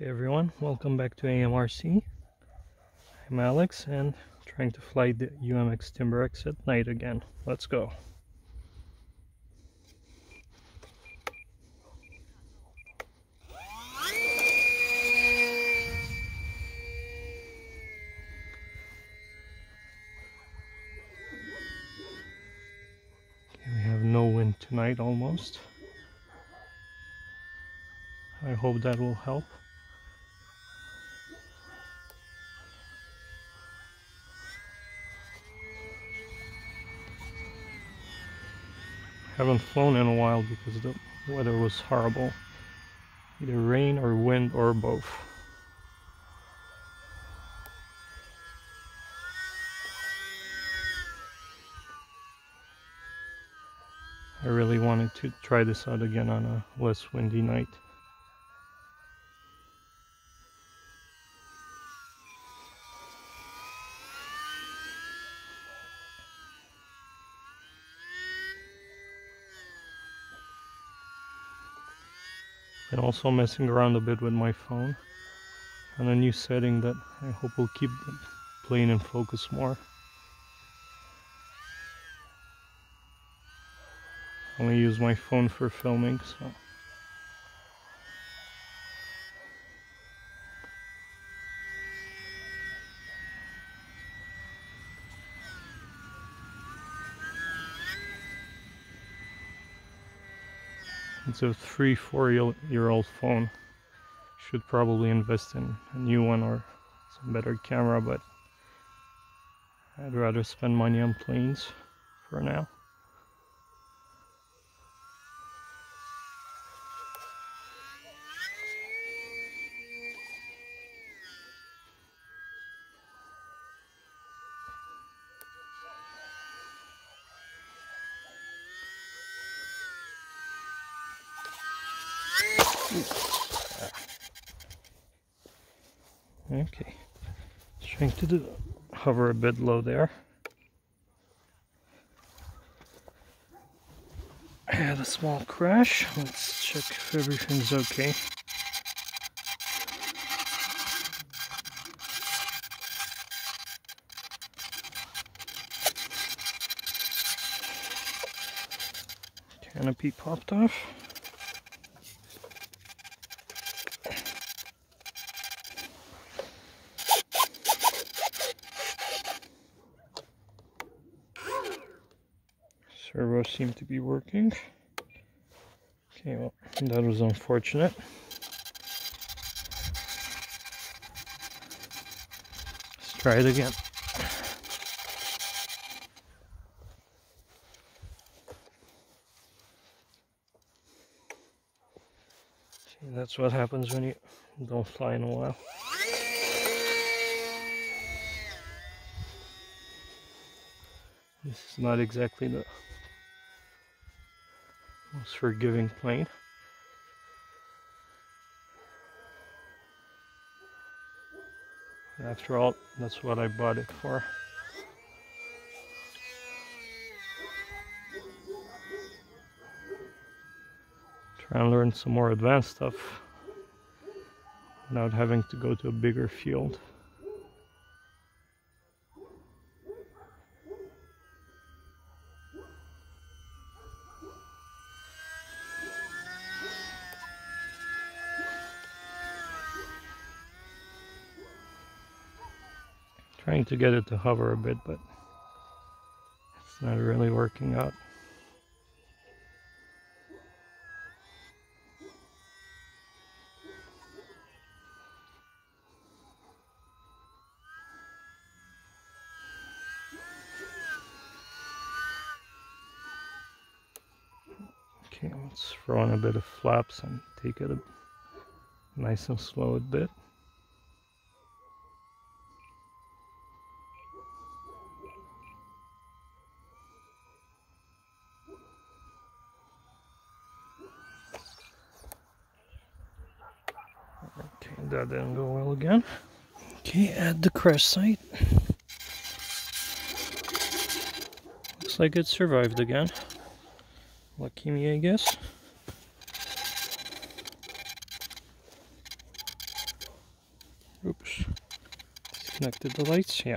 Hey everyone, welcome back to AMRC. I'm Alex and trying to fly the UMX Timber X at night again. Let's go. Okay, we have no wind tonight almost. I hope that will help. I haven't flown in a while because the weather was horrible. Either rain or wind or both. I really wanted to try this out again on a less windy night. And also messing around a bit with my phone on a new setting that I hope will keep the plane in focus more. I only use my phone for filming, so. It's a 3-4-year-old phone. Should probably invest in a new one or some better camera, but I'd rather spend money on planes for now. Okay, trying to hover a bit low there. I had a small crash. Let's check if everything's okay. Canopy popped off. Servos seem to be working. Okay, well, that was unfortunate. Let's try it again. See, that's what happens when you don't fly in a while. This is not exactly the most forgiving plane. After all, that's what I bought it for. Try and learn some more advanced stuff without having to go to a bigger field. Trying to get it to hover a bit, but it's not really working out. Okay, let's throw in a bit of flaps and take it nice and slow a bit. That didn't go well again. Okay, at the crash site. Looks like it survived again. Lucky me, I guess. connected the lights, yeah.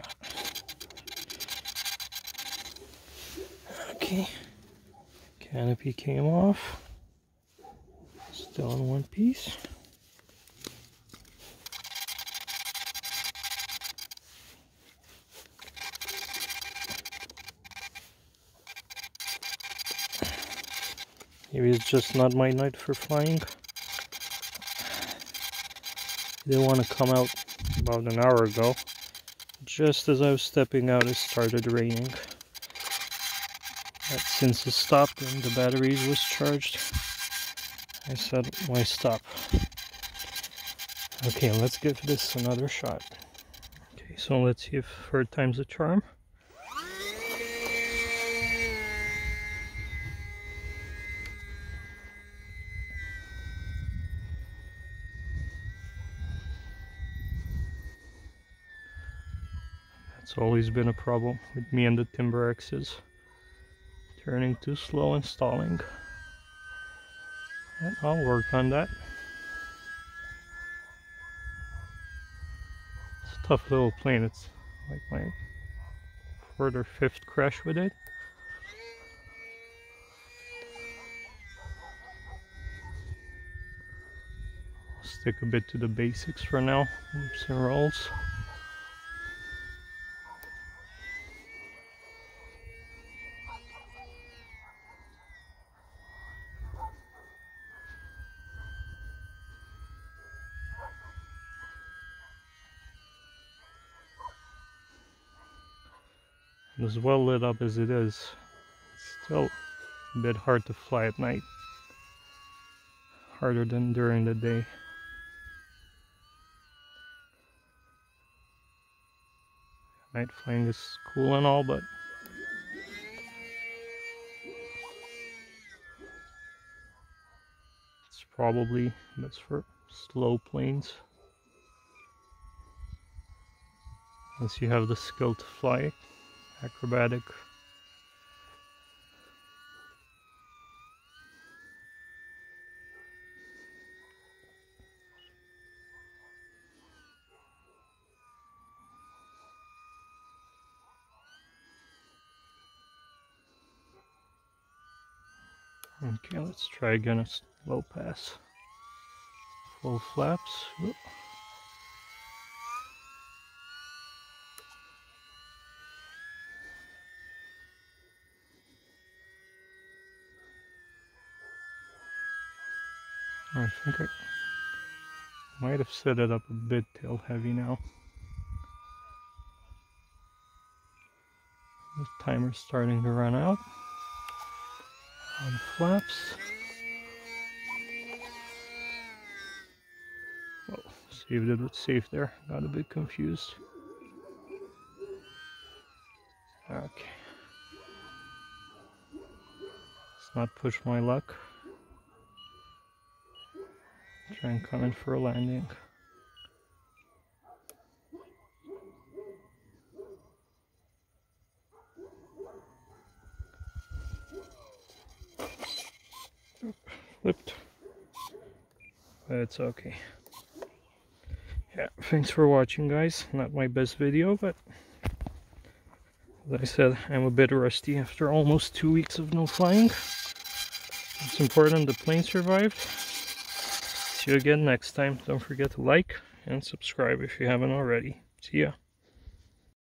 Okay, canopy came off, still in one piece. Maybe it's just not my night for flying. They want to come out about an hour ago. Just as I was stepping out, it started raining. But since it stopped and the batteries was charged, I said, why stop? Okay, let's give this another shot. Okay, so let's see if third time's a charm. It's always been a problem with me and the Timber X's, turning too slow and stalling, and I'll work on that. It's a tough little plane. It's like my fourth or fifth crash with it. I'll stick a bit to the basics for now, oops and rolls. As well lit up as it is, it's still a bit hard to fly at night, harder than during the day. Night flying is cool and all, but it's probably best for slow planes, unless you have the skill to fly. Acrobatic. Okay, let's try again a slow pass. Full flaps. Whoop. I think I might have set it up a bit tail heavy now. The timer's starting to run out. On flaps. Oh, saved it with safe there. Got a bit confused. Okay. Let's not push my luck. Try and come in for a landing. Flipped. But it's okay. Yeah, thanks for watching, guys. Not my best video, but as I said, I'm a bit rusty after almost 2 weeks of no flying. It's important the plane survived. See you again next time. Don't forget to like and subscribe if you haven't already. See ya.